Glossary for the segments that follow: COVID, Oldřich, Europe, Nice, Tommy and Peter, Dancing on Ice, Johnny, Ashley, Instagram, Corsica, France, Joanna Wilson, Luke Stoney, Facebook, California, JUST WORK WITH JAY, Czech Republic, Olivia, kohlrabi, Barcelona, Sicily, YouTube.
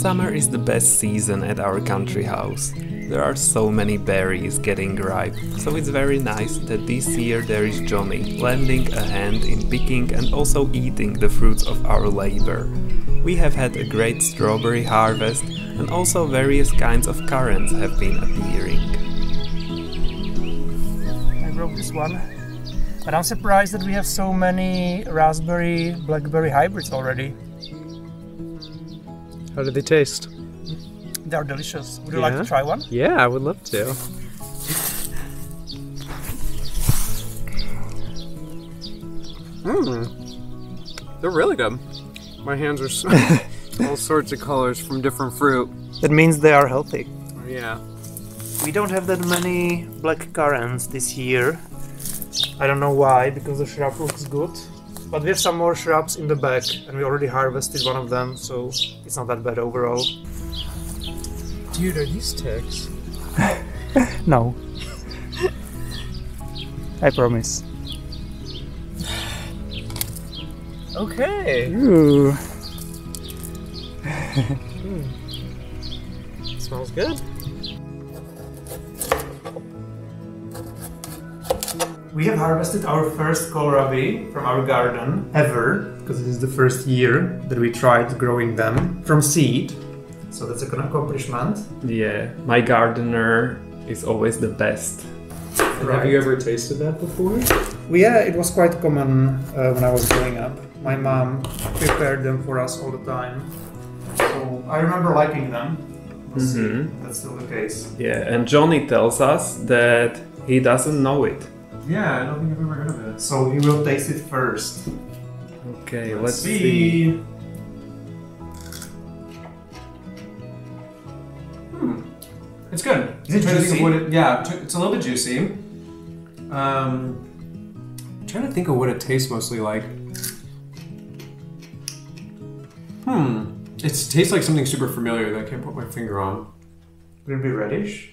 Summer is the best season at our country house. There are so many berries getting ripe, so it's very nice that this year there is Johnny lending a hand in picking and also eating the fruits of our labor. We have had a great strawberry harvest and also various kinds of currants have been appearing. I broke this one, but I'm surprised that we have so many raspberry blackberry hybrids already. How do they taste? They're delicious. Would you like to try one? Yeah, I would love to. They're really good. My hands are so all sorts of colors from different fruit. That means they are healthy. Yeah. We don't have that many black currants this year. I don't know why, because the shrub looks good. But we have some more shrubs in the back and we already harvested one of them, so it's not that bad overall. Dude, are these ticks? No. I promise. Okay. Ooh. Smells good. We have harvested our first kohlrabi from our garden ever, because it is the first year that we tried growing them from seed. So that's an accomplishment. Yeah, my gardener is always the best. Right. Have you ever tasted that before? Yeah, it was quite common when I was growing up. My mom prepared them for us all the time. So I remember liking them. We'll see. That's still the case. Yeah, and Johnny tells us that he doesn't know it. Yeah, I don't think I've ever heard of it. So we will taste it first. Okay, let's see. It's good. Is it juicy? Yeah, it's a little bit juicy. I'm trying to think of what it tastes mostly like. It tastes like something super familiar that I can't put my finger on. Would it be radish?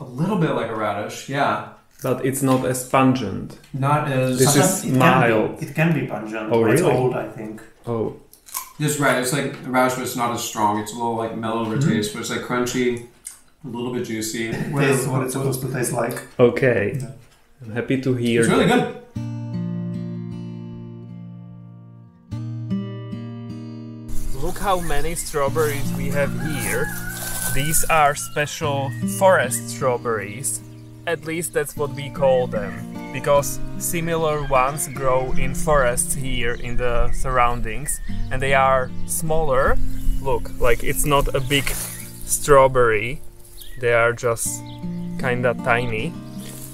A little bit like a radish, yeah. But it's not as pungent. Not as... This is mild. It can be pungent. Oh, really? It's old, I think. Oh. That's right. It's like the radish, but it's not as strong. It's a little like mellow over taste, but it's like crunchy. A little bit juicy. What is what it's supposed to taste like. Okay. Yeah. I'm happy to hear. It's really good. Look how many strawberries we have here. These are special forest strawberries. At least that's what we call them. Because similar ones grow in forests here in the surroundings. And they are smaller. Look, like it's not a big strawberry. They are just kind of tiny,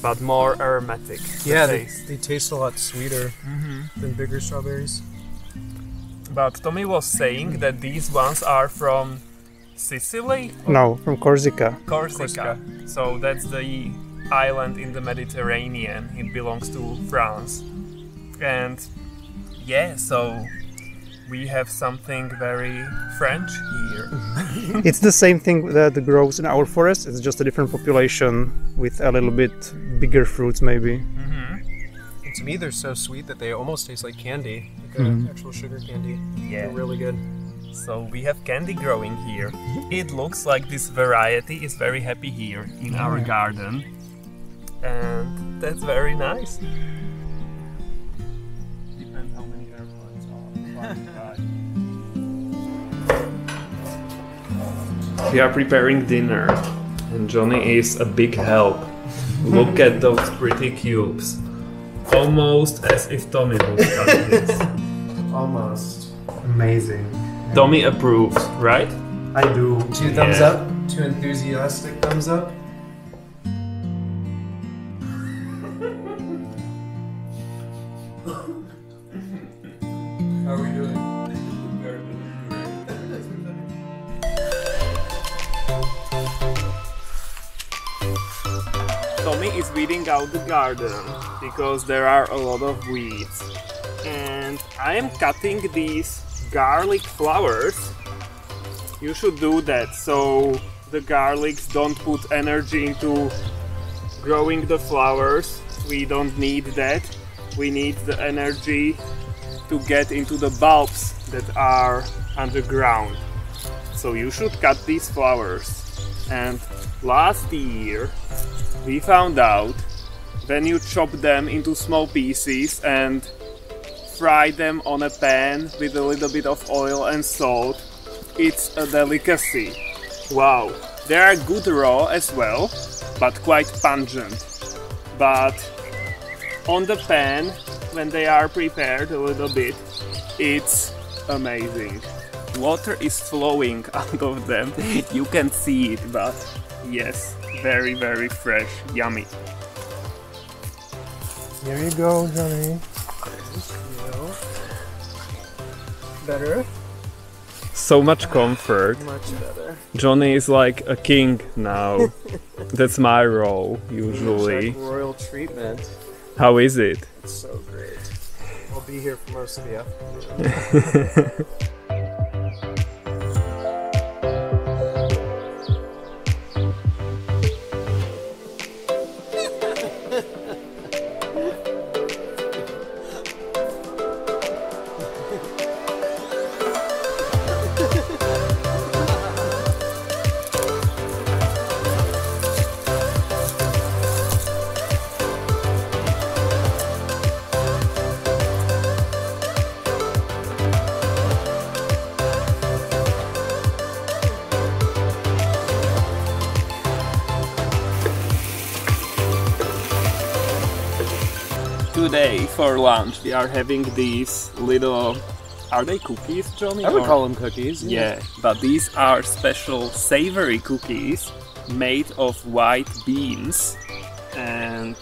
but more aromatic. Yeah, they taste a lot sweeter than bigger strawberries. But Tommy was saying that these ones are from Sicily? No, from Corsica. Corsica. So that's the island in the Mediterranean. It belongs to France. And yeah, so we have something very French here. It's the same thing that grows in our forest, it's just a different population with a little bit bigger fruits maybe. And to me they're so sweet that they almost taste like candy, like actual sugar candy. Yeah. They're really good. So we have candy growing here. It looks like this variety is very happy here in our garden. And that's very nice. Depends how many airplanes are flying by. We are preparing dinner and Johnny is a big help. Look at those pretty cubes. Almost as if Tommy would cut this. Almost. Amazing. Tommy approves, right? I do. 2 thumbs up. 2 enthusiastic thumbs up. How are we doing? Tommy is weeding out the garden because there are a lot of weeds, and I am cutting these garlic flowers. You should do that so the garlics don't put energy into growing the flowers. We don't need that. We need the energy to get into the bulbs that are underground. So you should cut these flowers. And last year we found out when you chop them into small pieces and fry them on a pan with a little bit of oil and salt, it's a delicacy. Wow, they are good raw as well, but quite pungent. But on the pan, when they are prepared a little bit, it's amazing. Water is flowing out of them, you can see it, but yes, very, very fresh, yummy. Here you go, Johnny. Better. So much comfort. Much better. Johnny is like a king now. That's my role usually. Like royal treatment. How is it? It's so great. I'll be here for most of the afternoon. Today for lunch we are having these little, are they cookies, Johnny? I would call them cookies. Yeah, but these are special savory cookies made of white beans and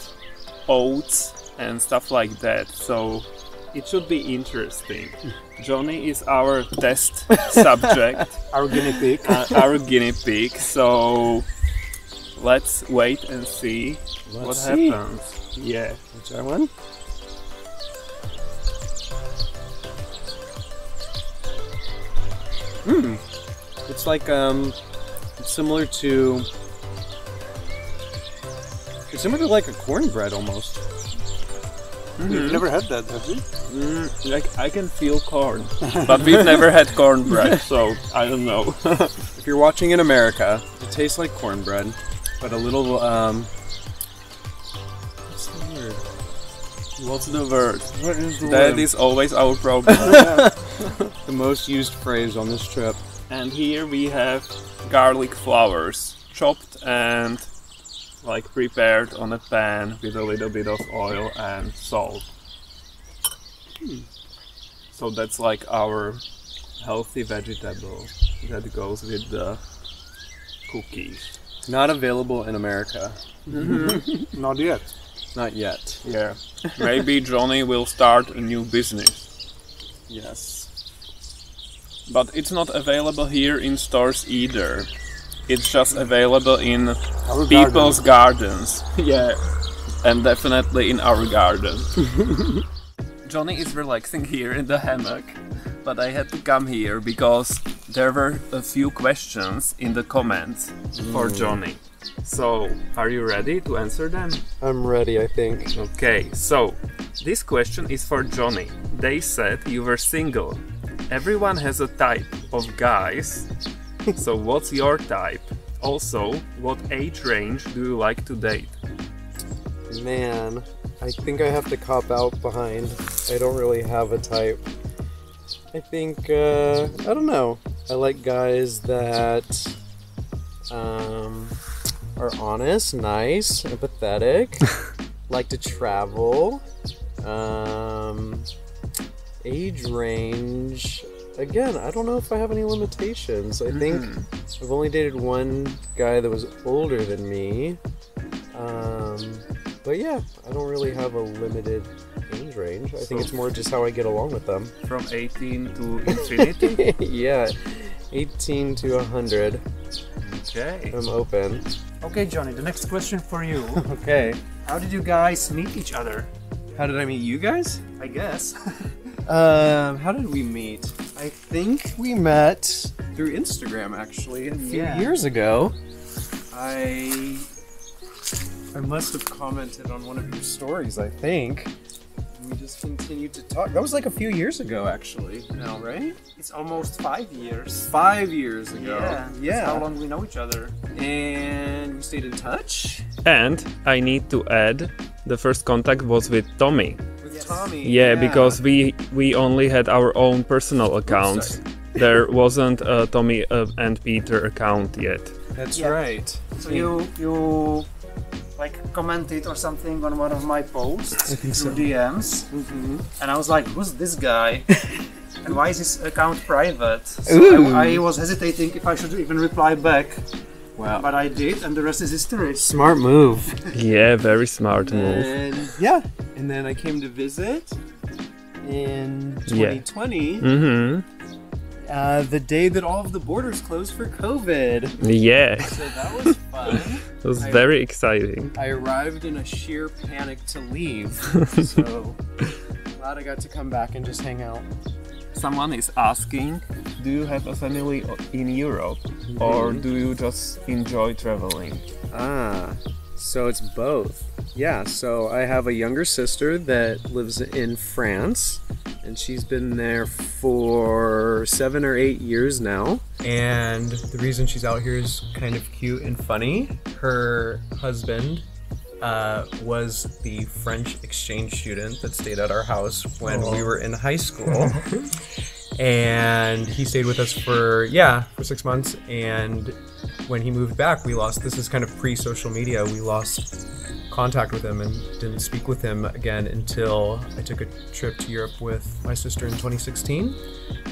oats and stuff like that. So it should be interesting. Johnny is our test subject, our guinea pig. So let's wait and see what happens. Yeah. Let's try one. Mmm. It's like it's similar to like a cornbread almost. Mm-hmm. You've never had that, have you? Mm, like I can feel corn, but we've never had cornbread, so I don't know. If you're watching in America, it tastes like cornbread, but a little what's the word? What is the word? That is always our problem. The most used phrase on this trip. And here we have garlic flowers, chopped and like prepared on a pan with a little bit of oil and salt. So that's like our healthy vegetable that goes with the cookies. Not available in America. Mm-hmm. Not yet. Not yet. Yeah. Maybe Johnny will start a new business. Yes. But it's not available here in stores either. It's just available in our people's gardens. Yeah. And definitely in our garden. Johnny is relaxing here in the hammock, but I had to come here because there were a few questions in the comments for Johnny. So, are you ready to answer them? I'm ready, I think. Okay, so, this question is for Johnny. They said you were single. Everyone has a type of guys, so what's your type? Also, what age range do you like to date? Man, I think I have to cop out behind. I don't really have a type. I think, I don't know. I like guys that, are honest, nice, empathetic, like to travel, age range, again, I don't know if I have any limitations. I think I've only dated one guy that was older than me, but yeah, I don't really have a limited age range. I think it's more just how I get along with them. From 18 to infinity? Yeah, 18 to 100. Okay. I'm open. Okay, Johnny, the next question for you. Okay. How did you guys meet each other? How did I meet you guys? I guess. How did we meet? I think we met through Instagram, actually, a few years ago. I must have commented on one of your stories, I think. we just continued to talk. That was like a few years ago, actually. No, right? It's almost 5 years. 5 years ago. Yeah. That's how long we know each other. And we stayed in touch. And I need to add, the first contact was with Tommy. Tommy. Yeah, because we only had our own personal accounts. There wasn't a Tommy and Peter account yet. That's right. So you like commented or something on one of my posts through DMs, and I was like, who's this guy? And why is his account private? So I was hesitating if I should even reply back. Wow. But I did, and the rest is history. Smart move. Yeah, very smart move. And and then I came to visit in 2020. The day that all of the borders closed for COVID. Yeah. So that was fun. It was very exciting. I arrived in a sheer panic to leave. So glad I got to come back and just hang out. Someone is asking, do you have a family in Europe or do you just enjoy traveling? So it's both. Yeah, so I have a younger sister that lives in France, and she's been there for 7 or 8 years now. And the reason she's out here is kind of cute and funny. Her husband was the French exchange student that stayed at our house when we were in high school. And he stayed with us for 6 months. And when he moved back, we lost, this is kind of pre-social media, we lost contact with him and didn't speak with him again until I took a trip to Europe with my sister in 2016.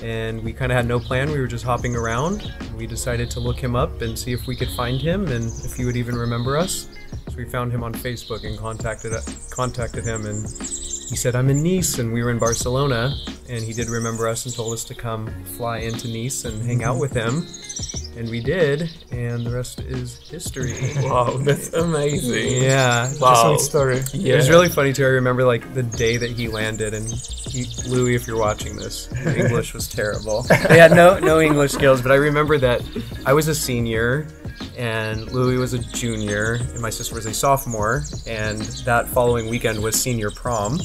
And we kind of had no plan, we were just hopping around. We decided to look him up and see if we could find him and if he would even remember us. So we found him on Facebook and contacted him, and he said, I'm in Nice, and we were in Barcelona, and he did remember us and told us to come fly into Nice and hang out with him, and we did, and the rest is history. Wow, that's amazing. Yeah. Wow. Just story. Yeah. It was really funny too, I remember like the day that he landed, and Louis, if you're watching this, your English was terrible. They had no English skills, but I remember that I was a senior, and Louis was a junior, and my sister was a sophomore, and that following weekend was senior prom,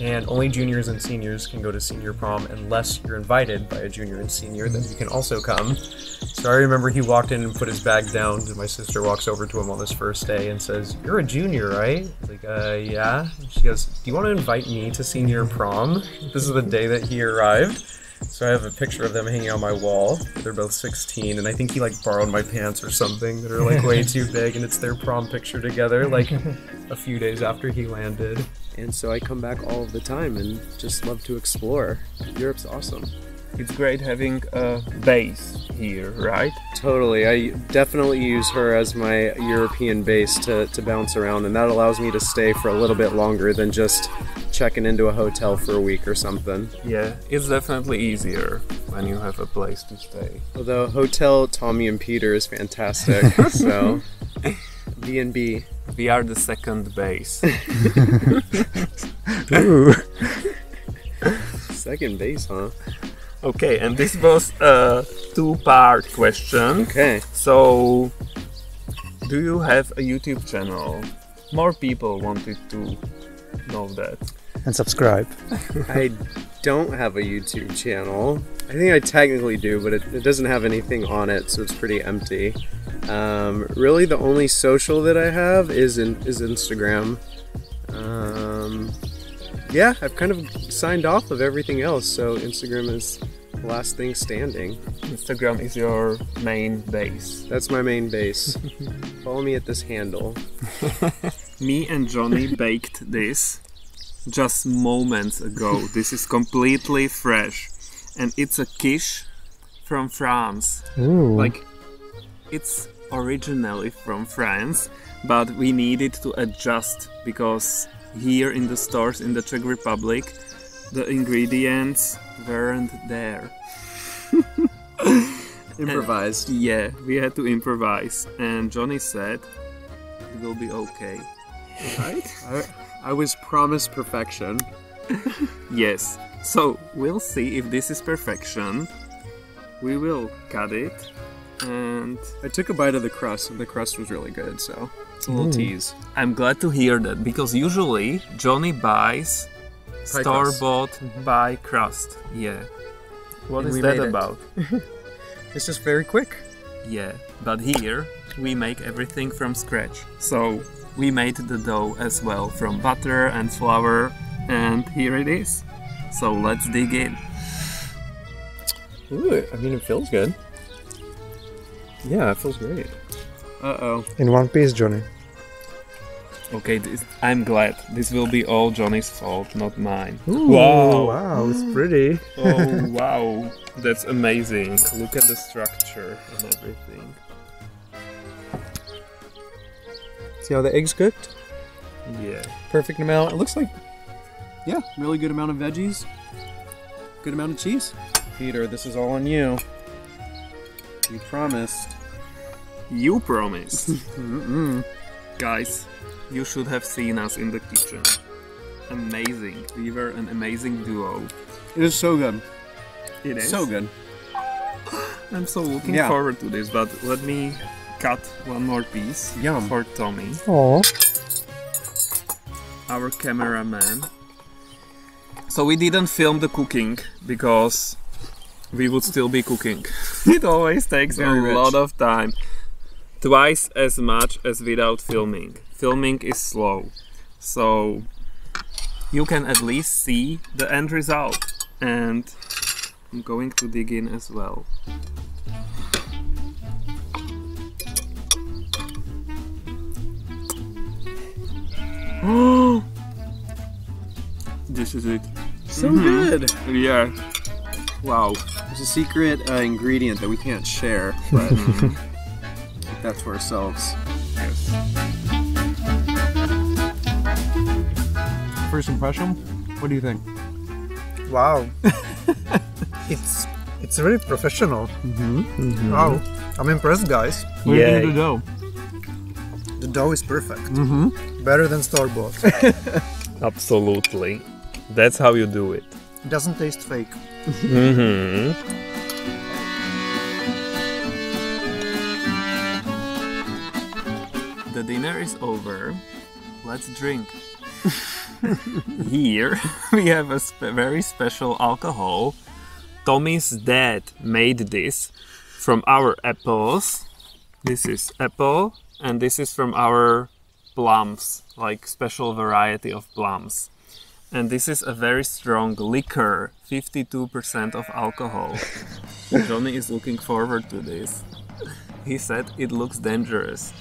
and only juniors and seniors can go to senior prom unless you're invited by a junior and senior, then you can also come. So I remember he walked in and put his bag down, and my sister walks over to him on this first day and says, you're a junior, right? He's like, yeah. And she goes, do you want to invite me to senior prom? This is the day that he arrived. So I have a picture of them hanging on my wall. They're both 16, and I think he like borrowed my pants or something that are like way too big, and it's their prom picture together like a few days after he landed. And so I come back all the time and just love to explore. Europe's awesome. It's great having a base here, right? Totally. I definitely use her as my European base to bounce around, and that allows me to stay for a little bit longer than just checking into a hotel for a week or something. Yeah, it's definitely easier when you have a place to stay. Although Hotel Tommy and Peter is fantastic, so B&B. We are the second base. Ooh. Second base, huh? Okay, and this was a two-part question. Okay. So, do you have a YouTube channel? More people wanted to know that. And subscribe. I don't have a YouTube channel. I think I technically do, but it doesn't have anything on it, so it's pretty empty. Really, the only social that I have is Instagram. Yeah, I've kind of signed off of everything else, so Instagram is the last thing standing. Instagram is your main base. That's my main base. Follow me at this handle. Me and Johnny baked this just moments ago. This is completely fresh. And it's a quiche from France. Ooh. Like, it's originally from France, but we needed to adjust because here in the stores in the Czech Republic, the ingredients weren't there. Improvised. Yeah, we had to improvise. And Johnny said, it will be okay. Right? I was promised perfection. Yes. So, we'll see if this is perfection. We will cut it. And I took a bite of the crust, and the crust was really good, so it's a little tease. I'm glad to hear that, because usually Johnny buys store-bought pie crust. Yeah. What is that about? This is very quick. Yeah, but here we make everything from scratch. So we made the dough as well from butter and flour, and here it is. So let's dig in. Ooh, I mean, it feels good. Yeah, it feels great. Uh-oh. In one piece, Johnny. Okay, I'm glad. This will be all Johnny's fault, not mine. Ooh, wow! Wow, it's pretty. Oh, wow. That's amazing. Look at the structure and everything. See how the egg's cooked? Yeah. Perfect amount. It looks like, yeah, really good amount of veggies. Good amount of cheese. Peter, this is all on you. You promised. You promised. Mm-mm. Guys, you should have seen us in the kitchen. Amazing. We were an amazing duo. It is so good. It is so good. I'm so looking forward to this, but let me cut one more piece for Tommy. Aww. Our cameraman. So we didn't film the cooking because we would still be cooking. It always takes a lot of time. Twice as much as without filming. Filming is slow, so you can at least see the end result. And I'm going to dig in as well. Oh, this is it. So good. Yeah. Wow. There's a secret ingredient that we can't share, but that's for ourselves. Yes. First impression, what do you think? Wow. it's really professional. Wow. I'm impressed, guys. What do you think of the dough? The dough is perfect. Better than store-bought. Absolutely. That's how you do it. It doesn't taste fake. The dinner is over. Let's drink. Here we have a very special alcohol. Tommy's dad made this from our apples. This is apple, and this is from our plums, like special variety of plums. And this is a very strong liquor, 52% of alcohol. Johnny is looking forward to this. He said it looks dangerous.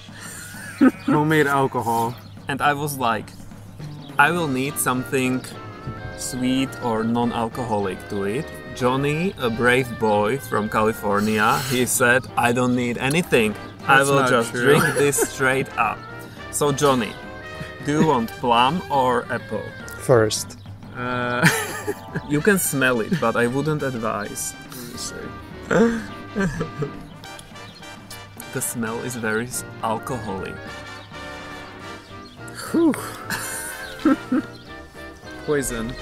Homemade alcohol. And I was like, I will need something sweet or non-alcoholic to it. Johnny, a brave boy from California, he said, I don't need anything. That's I will just drink this straight up. So Johnny, do you want plum or apple? First. You can smell it, but I wouldn't advise. The smell is very alcoholic. Whew. Poison.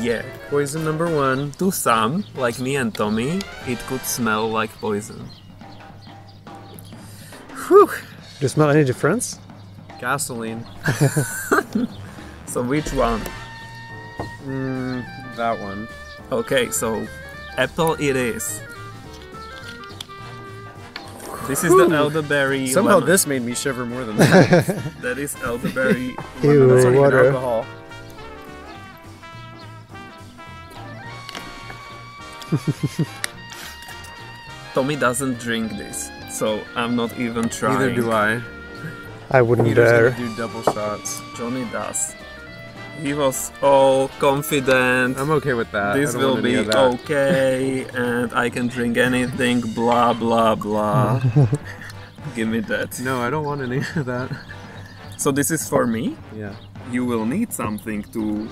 Yeah, poison number one. To some, like me and Tommy, it could smell like poison. Whew. Do you smell any difference? Gasoline. So which one? That one. Okay, so apple it is. This is the elderberry. Somehow lemon. This made me shiver more than that. That is elderberry. Ew, that's water. Alcohol. Tommy doesn't drink this, so I'm not even trying. Neither do I. I wouldn't dare. Do double shots. Johnny does. He was all confident. I'm okay with that. This will be okay, and I can drink anything, blah, blah, blah. Give me that. No, I don't want any of that. So this is for me? Yeah. You will need something to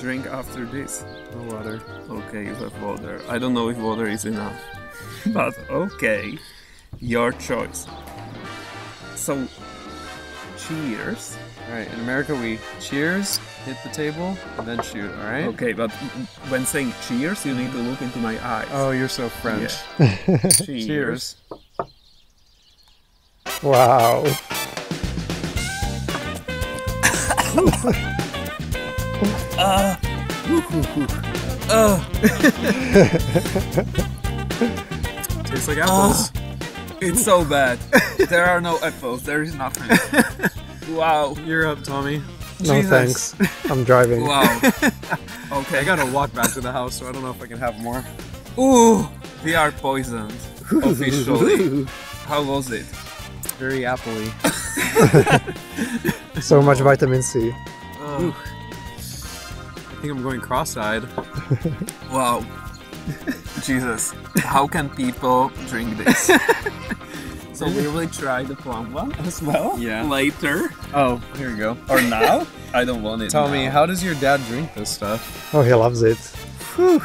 drink after this. No water. Okay, you have water. I don't know if water is enough. But okay, your choice. So, cheers. Alright, in America we cheers, hit the table, and then shoot, alright? Okay, but when saying cheers, you need to look into my eyes. Oh, you're so French. Yeah. Cheers. Wow. Tastes like apples. It's so bad. There are no apples. There is nothing. Wow. You're up, Tommy. No Jesus. Thanks. I'm driving. Wow. Okay. I gotta walk back to the house, so I don't know if I can have more. Ooh. We are poisoned. Officially. How was it? Very apple-y. So much vitamin C. I think I'm going cross-eyed. Wow. Jesus. How can people drink this? So we will try the plum one as well. Yeah. Later. Oh, here we go. Or now? I don't want it. Tell me, how does your dad drink this stuff? Oh, he loves it. Whew.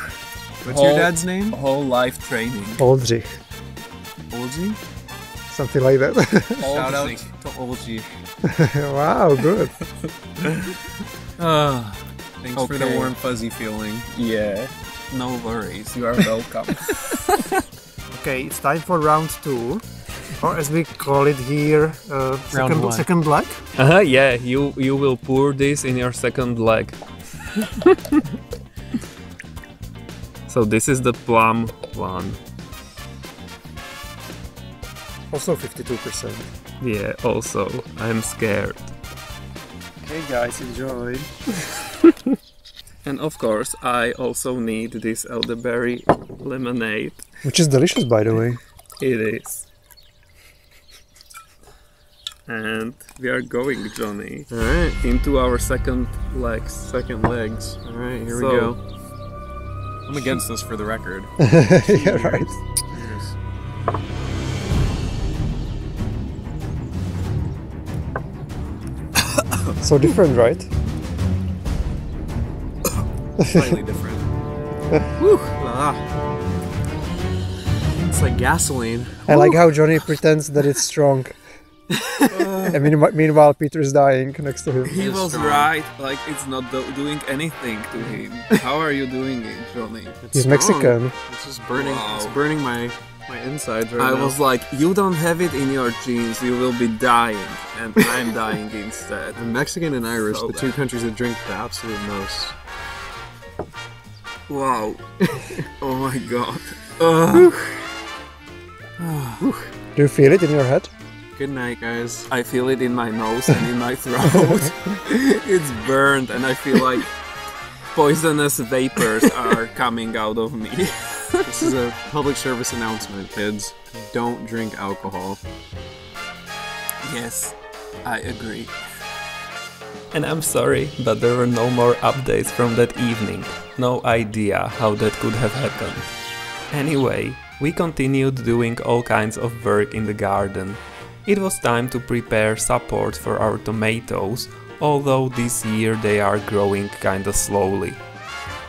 What's your dad's name? Whole life training. Oldřich. Oldřich? Something like that. Shout out to Oldřich. Wow, good. Thanks for the warm fuzzy feeling. Yeah. No worries, you are welcome. Okay, it's time for round two. Or as we call it here, second leg. Yeah, you will pour this in your second leg. So this is the plum one. Also 52%. Yeah, also. I'm scared. Okay guys, enjoy. And of course, I also need this elderberry lemonade. Which is delicious, by the way. It is. And we are going, Johnny. All right, into our second legs. All right, here we go. I'm against this for the record. Yeah, right. Cheers. So different, right? Slightly different. Woo. It's like gasoline. I like how Johnny pretends that it's strong. And meanwhile, Peter's dying next to him. He was right. Like, it's not doing anything to him. How are you doing it, Johnny? He's Mexican. It's just burning. Wow. It's burning my insides right now. I was like, you don't have it in your genes. You will be dying, and I'm dying instead. I'm Mexican and Irish, the two countries that drink the absolute most. Wow. Oh my god. Do you feel it in your head? Good night, guys. I feel it in my nose and in my throat. It's burned and I feel like poisonous vapors are coming out of me. This is a public service announcement, kids. Don't drink alcohol. Yes, I agree. And I'm sorry, but there were no more updates from that evening. No idea how that could have happened. Anyway, we continued doing all kinds of work in the garden. It was time to prepare support for our tomatoes, although this year they are growing kinda slowly.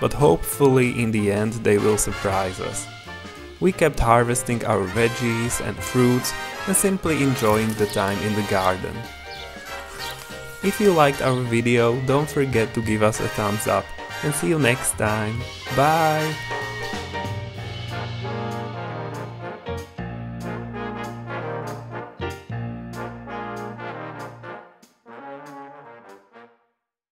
But hopefully in the end they will surprise us. We kept harvesting our veggies and fruits and simply enjoying the time in the garden. If you liked our video, don't forget to give us a thumbs up, and see you next time. Bye!